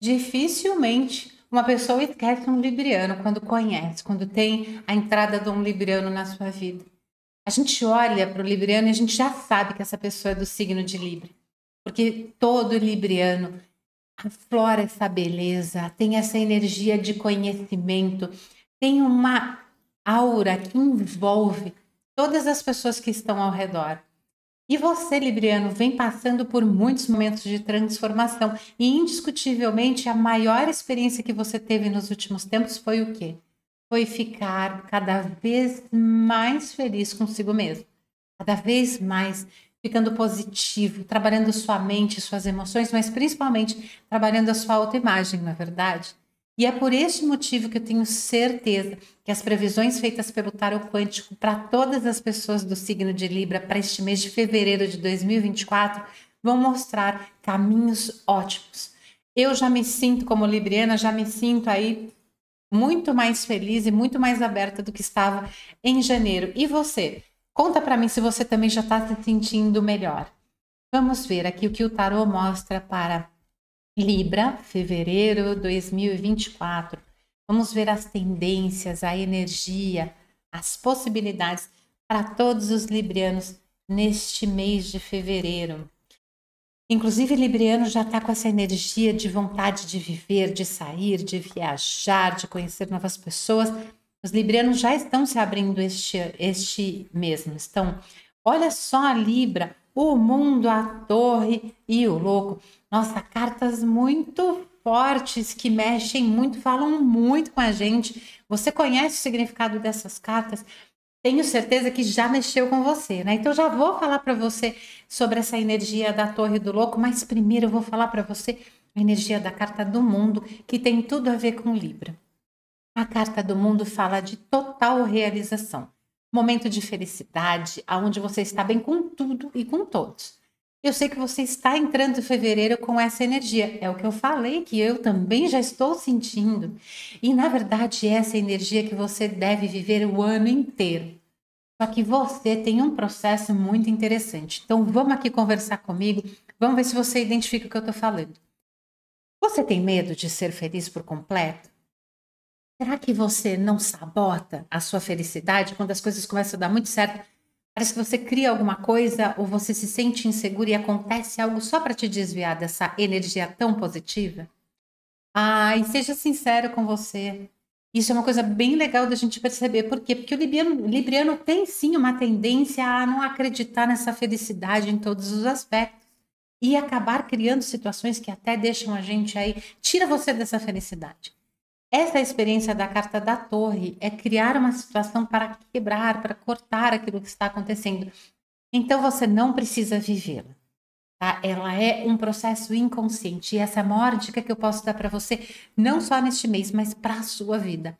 Dificilmente uma pessoa esquece um libriano quando conhece, quando tem a entrada de um libriano na sua vida. A gente olha para o libriano e a gente já sabe que essa pessoa é do signo de Libra. Porque todo libriano aflora essa beleza, tem essa energia de conhecimento, tem uma aura que envolve todas as pessoas que estão ao redor. E você, libriano, vem passando por muitos momentos de transformação e indiscutivelmente a maior experiência que você teve nos últimos tempos foi o quê? Foi ficar cada vez mais feliz consigo mesmo, cada vez mais ficando positivo, trabalhando sua mente, suas emoções, mas principalmente trabalhando a sua autoimagem, não é verdade? E é por este motivo que eu tenho certeza que as previsões feitas pelo Tarô Quântico para todas as pessoas do signo de Libra para este mês de fevereiro de 2024 vão mostrar caminhos ótimos. Eu já me sinto como libriana, já me sinto aí muito mais feliz e muito mais aberta do que estava em janeiro. E você? Conta para mim se você também já está se sentindo melhor. Vamos ver aqui o que o tarô mostra para Libra, fevereiro 2024. Vamos ver as tendências, a energia, as possibilidades para todos os librianos neste mês de fevereiro. Inclusive, libriano já está com essa energia de vontade de viver, de sair, de viajar, de conhecer novas pessoas. Os librianos já estão se abrindo este mesmo. Estão, olha só a Libra, o mundo, a torre e o louco. Nossa, cartas muito fortes que mexem muito, falam muito com a gente. Você conhece o significado dessas cartas? Tenho certeza que já mexeu com você, né? Então já vou falar para você sobre essa energia da torre e do louco, mas primeiro eu vou falar para você a energia da carta do mundo, que tem tudo a ver com Libra. A carta do mundo fala de total realização, momento de felicidade, aonde você está bem com tudo e com todos. Eu sei que você está entrando em fevereiro com essa energia, é o que eu falei que eu também já estou sentindo. E na verdade essa energia que você deve viver o ano inteiro. Só que você tem um processo muito interessante, então vamos aqui conversar comigo, vamos ver se você identifica o que eu estou falando. Você tem medo de ser feliz por completo? Será que você não sabota a sua felicidade quando as coisas começam a dar muito certo? Parece que você cria alguma coisa ou você se sente inseguro e acontece algo só para te desviar dessa energia tão positiva? Ai, seja sincero com você. Isso é uma coisa bem legal da gente perceber. Por quê? Porque o libriano tem sim uma tendência a não acreditar nessa felicidade em todos os aspectos e acabar criando situações que até deixam a gente aí, tira você dessa felicidade. Essa experiência da carta da torre é criar uma situação para quebrar, para cortar aquilo que está acontecendo. Então você não precisa vivê-la, tá? Ela é um processo inconsciente e essa é a maior dica que eu posso dar para você, não só neste mês, mas para a sua vida.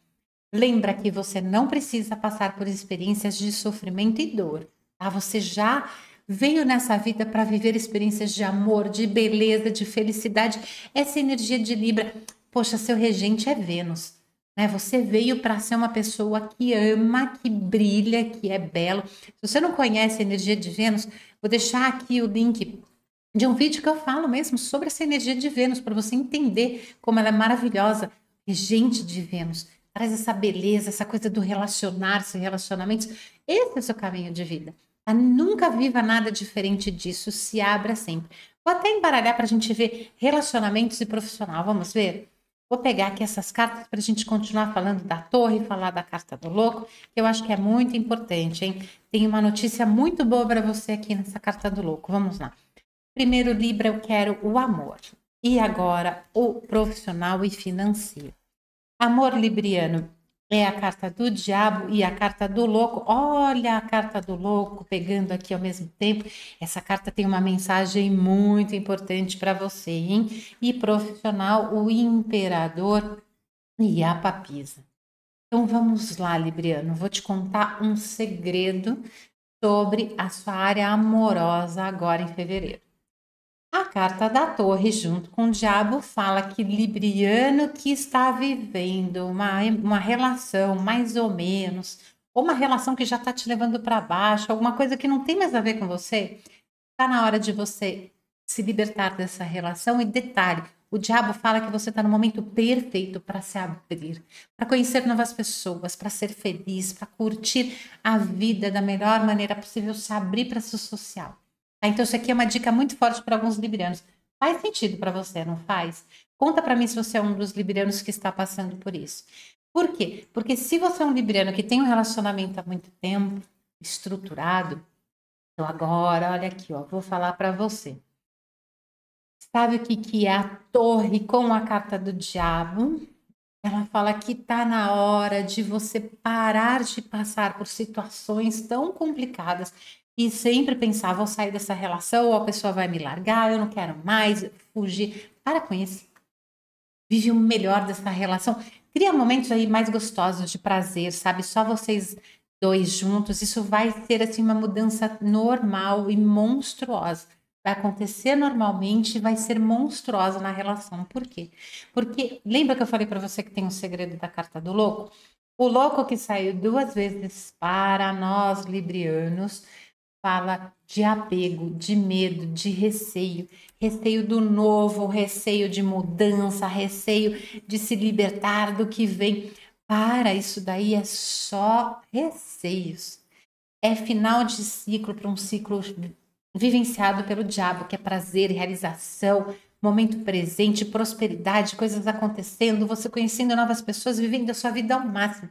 Lembra que você não precisa passar por experiências de sofrimento e dor, tá? Você já veio nessa vida para viver experiências de amor, de beleza, de felicidade. Essa energia de Libra... Poxa, seu regente é Vênus, né? Você veio para ser uma pessoa que ama, que brilha, que é belo. Se você não conhece a energia de Vênus, vou deixar aqui o link de um vídeo que eu falo mesmo sobre essa energia de Vênus, para você entender como ela é maravilhosa. Regente de Vênus, traz essa beleza, essa coisa do relacionar-se, relacionamentos. Esse é o seu caminho de vida. Nunca viva nada diferente disso, se abra sempre. Vou até embaralhar para a gente ver relacionamentos e profissional, vamos ver? Vou pegar aqui essas cartas para a gente continuar falando da torre, falar da carta do louco, que eu acho que é muito importante, hein? Tem uma notícia muito boa para você aqui nessa carta do louco, vamos lá. Primeiro, Libra, eu quero o amor. E agora, o profissional e financeiro. Amor libriano é a carta do diabo e a carta do louco. Olha a carta do louco pegando aqui ao mesmo tempo. Essa carta tem uma mensagem muito importante para você, hein? E profissional, o imperador e a papisa. Então vamos lá, libriano. Vou te contar um segredo sobre a sua área amorosa agora em fevereiro. A carta da torre junto com o diabo fala que libriano que está vivendo uma relação mais ou menos, ou uma relação que já está te levando para baixo, alguma coisa que não tem mais a ver com você, está na hora de você se libertar dessa relação. E detalhe, O diabo fala que você está no momento perfeito para se abrir, para conhecer novas pessoas, para ser feliz, para curtir a vida da melhor maneira possível, se abrir para seu social. Tá? Então isso aqui é uma dica muito forte para alguns librianos. Faz sentido para você, não faz? Conta para mim se você é um dos librianos que está passando por isso. Por quê? Porque se você é um libriano que tem um relacionamento há muito tempo, estruturado, então agora, olha aqui, ó, vou falar para você. Sabe o que, que é a torre com a carta do diabo? Ela fala que está na hora de você parar de passar por situações tão complicadas e sempre pensar, vou sair dessa relação, ou a pessoa vai me largar, eu não quero mais, fugir. Para com isso. Vive o melhor dessa relação. Cria momentos aí mais gostosos de prazer, sabe? Só vocês dois juntos. Isso vai ser assim uma mudança normal e monstruosa. Vai acontecer normalmente e vai ser monstruosa na relação. Por quê? Porque lembra que eu falei para você que tem um segredo da carta do louco? O louco que saiu duas vezes para nós librianos fala de apego, de medo, de receio. Receio do novo, receio de mudança, receio de se libertar do que vem. Para, isso daí é só receios. É final de ciclo para um ciclo vivenciado pelo diabo, que é prazer, realização, momento presente, prosperidade, coisas acontecendo, você conhecendo novas pessoas, vivendo a sua vida ao máximo.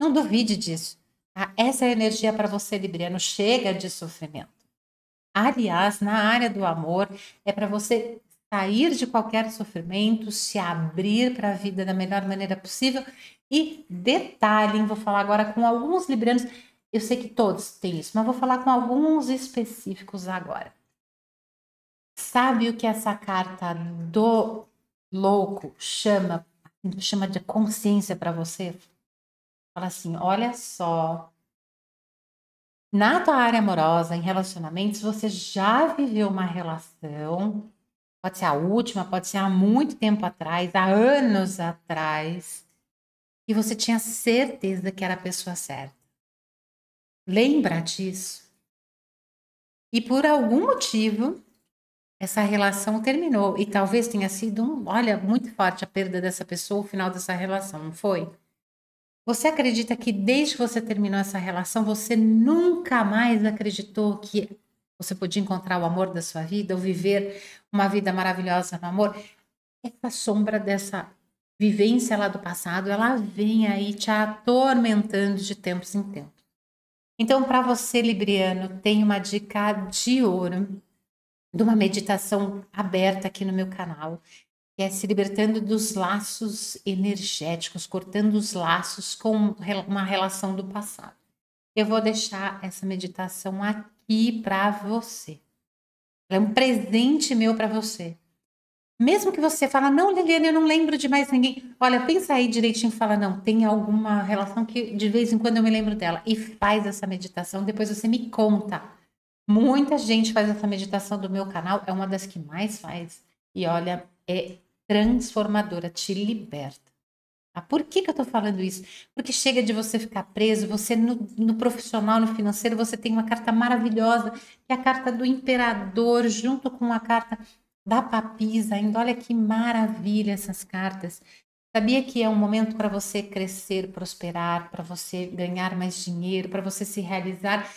Não duvide disso. Tá? Essa é a energia para você, libriano. Chega de sofrimento. Aliás, na área do amor, é para você sair de qualquer sofrimento, se abrir para a vida da melhor maneira possível. E detalhe, vou falar agora com alguns librianos. Eu sei que todos têm isso, mas vou falar com alguns específicos agora. Sabe o que essa carta do louco chama de consciência para você? Fala assim, olha só, na tua área amorosa, em relacionamentos, você já viveu uma relação, pode ser a última, pode ser há muito tempo atrás, há anos atrás, e você tinha certeza que era a pessoa certa. Lembra disso? E por algum motivo, essa relação terminou. E talvez tenha sido, olha, muito forte a perda dessa pessoa, o final dessa relação, não foi? Você acredita que desde que você terminou essa relação, você nunca mais acreditou que você podia encontrar o amor da sua vida ou viver uma vida maravilhosa no amor? Essa sombra dessa vivência lá do passado, ela vem aí te atormentando de tempos em tempos. Então, para você, libriano, tem uma dica de ouro de uma meditação aberta aqui no meu canal, que é se libertando dos laços energéticos, cortando os laços com uma relação do passado. Eu vou deixar essa meditação aqui para você. Ela é um presente meu para você. Mesmo que você fala, não, Liliane, eu não lembro de mais ninguém. Olha, pensa aí direitinho e fala, não, tem alguma relação que de vez em quando eu me lembro dela. E faz essa meditação, depois você me conta. Muita gente faz essa meditação do meu canal, é uma das que mais faz. E olha, é transformadora, te liberta. Ah, por que que eu tô falando isso? Porque chega de você ficar preso, você no profissional, no financeiro, você tem uma carta maravilhosa, que é a carta do imperador, junto com a carta da papisa ainda, olha que maravilha essas cartas. Sabia que é um momento para você crescer, prosperar, para você ganhar mais dinheiro, para você se realizar,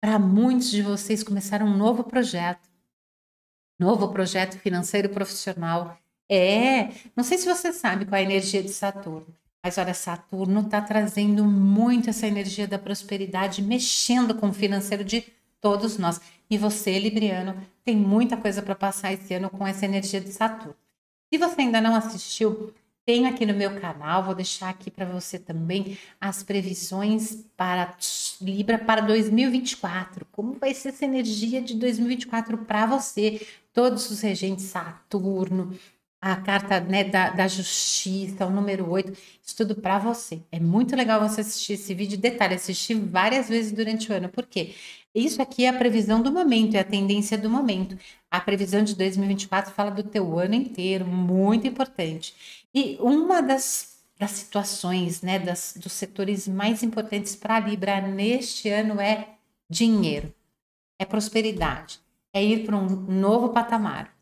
para muitos de vocês começar um novo projeto financeiro profissional. É, não sei se você sabe qual é a energia de Saturno, mas olha, Saturno está trazendo muito essa energia da prosperidade, mexendo com o financeiro de todos nós. E você, libriano, tem muita coisa para passar esse ano com essa energia de Saturno. Se você ainda não assistiu, tem aqui no meu canal, vou deixar aqui para você também as previsões para Libra para 2024. Como vai ser essa energia de 2024 para você? Todos os regentes, Saturno, a carta, né, da justiça, o número 8, isso tudo para você. É muito legal você assistir esse vídeo. Detalhe, assistir várias vezes durante o ano. Por quê? Isso aqui é a previsão do momento, é a tendência do momento. A previsão de 2024 fala do teu ano inteiro, muito importante. E uma das situações, né, dos setores mais importantes para Libra neste ano é dinheiro, é prosperidade, é ir para um novo patamar,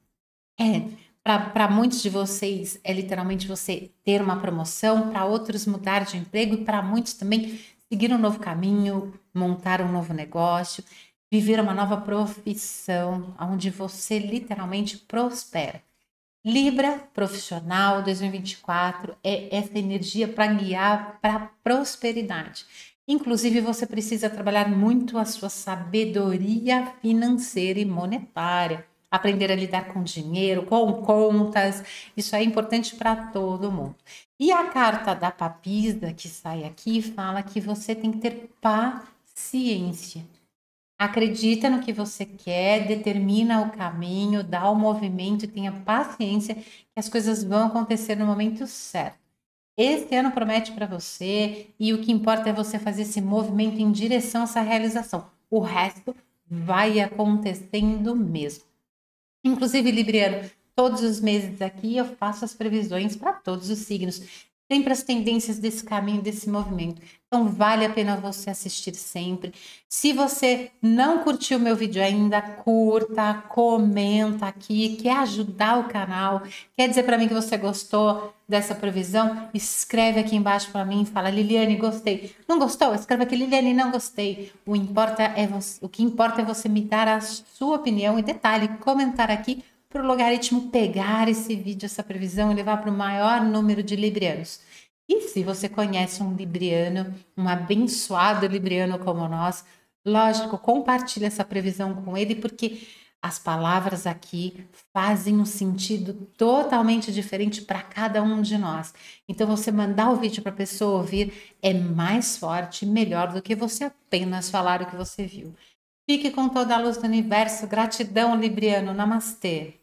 é Para muitos de vocês é literalmente você ter uma promoção, para outros mudar de emprego e para muitos também seguir um novo caminho, montar um novo negócio, viver uma nova profissão, onde você literalmente prospera. Libra, profissional, 2024, é essa energia para guiar para a prosperidade. Inclusive, você precisa trabalhar muito a sua sabedoria financeira e monetária. Aprender a lidar com dinheiro, com contas, isso é importante para todo mundo. E a carta da papisa que sai aqui fala que você tem que ter paciência. Acredita no que você quer, determina o caminho, dá o movimento, tenha paciência que as coisas vão acontecer no momento certo. Esse ano promete para você e o que importa é você fazer esse movimento em direção a essa realização. O resto vai acontecendo mesmo. Inclusive, Libriano, todos os meses aqui eu faço as previsões para todos os signos. Sempre as tendências desse caminho, desse movimento. Então, vale a pena você assistir sempre. Se você não curtiu o meu vídeo ainda, curta, comenta aqui, quer ajudar o canal, quer dizer para mim que você gostou dessa previsão, escreve aqui embaixo para mim e fala, Liliane, gostei. Não gostou? Escreve aqui, Liliane, não gostei. O que importa é você me dar a sua opinião e detalhe, comentar aqui, para o logaritmo pegar esse vídeo, essa previsão e levar para o maior número de librianos. E se você conhece um libriano, um abençoado libriano como nós, lógico, compartilha essa previsão com ele, porque as palavras aqui fazem um sentido totalmente diferente para cada um de nós. Então você mandar o vídeo para a pessoa ouvir é mais forte e melhor do que você apenas falar o que você viu. Fique com toda a luz do universo. Gratidão, libriano. Namastê.